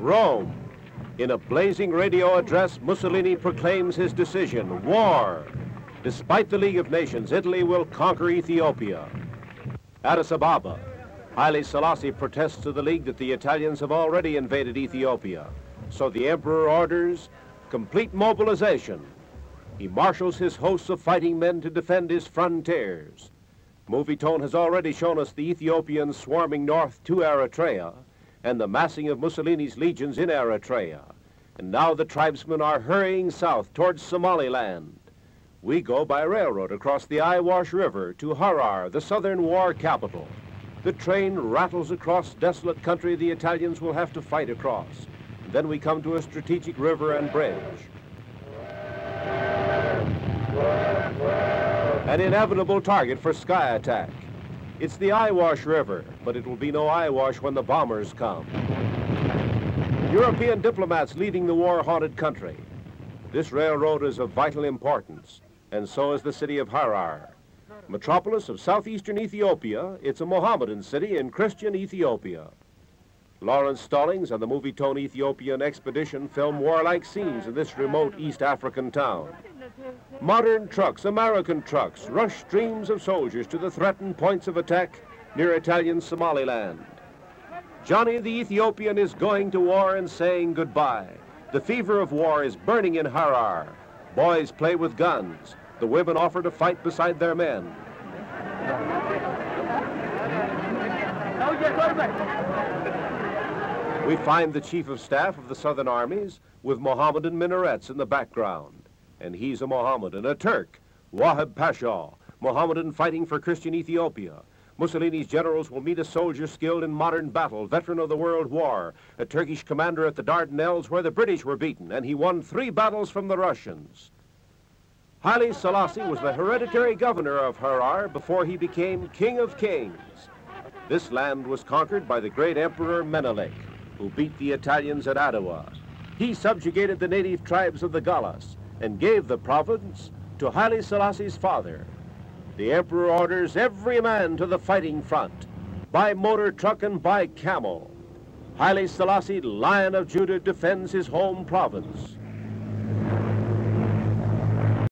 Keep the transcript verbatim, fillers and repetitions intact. Rome. In a blazing radio address, Mussolini proclaims his decision, war. Despite the League of Nations, Italy will conquer Ethiopia. Addis Ababa, Haile Selassie protests to the League that the Italians have already invaded Ethiopia. So the emperor orders complete mobilization. He marshals his hosts of fighting men to defend his frontiers. Movietone has already shown us the Ethiopians swarming north to Eritrea and the massing of Mussolini's legions in Eritrea. And now the tribesmen are hurrying south towards Somaliland. We go by railroad across the Awash River to Harar, the southern war capital. The train rattles across desolate country the Italians will have to fight across. And then we come to a strategic river and bridge. An inevitable target for sky attack. It's the Awash River, but it will be no Awash when the bombers come. European diplomats leading the war-haunted country. This railroad is of vital importance, and so is the city of Harar. Metropolis of southeastern Ethiopia, it's a Mohammedan city in Christian Ethiopia. Lawrence Stallings and the Movietone Ethiopian expedition film warlike scenes in this remote East African town. Modern trucks, American trucks, rush streams of soldiers to the threatened points of attack near Italian Somaliland. Johnny the Ethiopian is going to war and saying goodbye. The fever of war is burning in Harar. Boys play with guns. The women offer to fight beside their men. We find the chief of staff of the Southern Armies with Mohammedan minarets in the background. And he's a Mohammedan, a Turk, Wehib Pasha, Mohammedan fighting for Christian Ethiopia. Mussolini's generals will meet a soldier skilled in modern battle, veteran of the World War, a Turkish commander at the Dardanelles where the British were beaten, and he won three battles from the Russians. Haile Selassie was the hereditary governor of Harar before he became King of Kings. This land was conquered by the great Emperor Menelik, who beat the Italians at Adowa. He subjugated the native tribes of the Gallas and gave the province to Haile Selassie's father. The emperor orders every man to the fighting front, by motor truck and by camel. Haile Selassie, Lion of Judah, defends his home province.